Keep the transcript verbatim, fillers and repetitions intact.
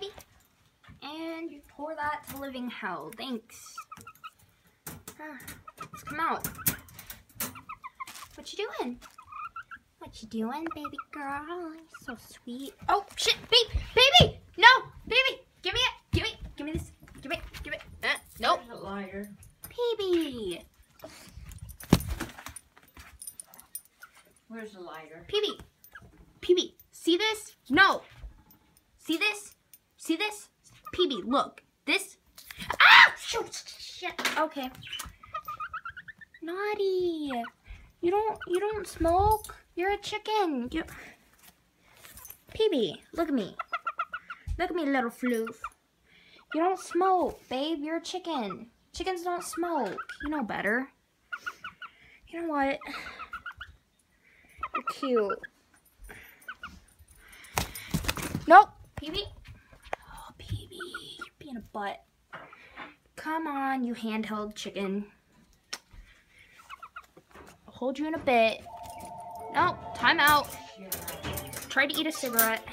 Peebee. And you pour that to living hell. Thanks. Ah, let's come out. What you doing? What you doing, baby girl? You're so sweet. Oh, shit. Peebee. Peebee. No. Peebee. Give me it. Give me it. Give me this. Give it. Give it. Uh, nope. You're a liar. Peebee. Where's the lighter? Peebee! Peebee! See this? No! See this? See this? Peebee, look. This? Ah! Shoot! Shit! Okay. Naughty! You don't, you don't smoke. You're a chicken. You... Peebee, look at me. Look at me, little floof. You don't smoke, babe. You're a chicken. Chickens don't smoke. You know better. You know what? Cute. Nope. Peebee. Oh, Peebee. You're being a butt. Come on, you handheld chicken. I'll hold you in a bit. Nope. Time out. Tried to eat a cigarette.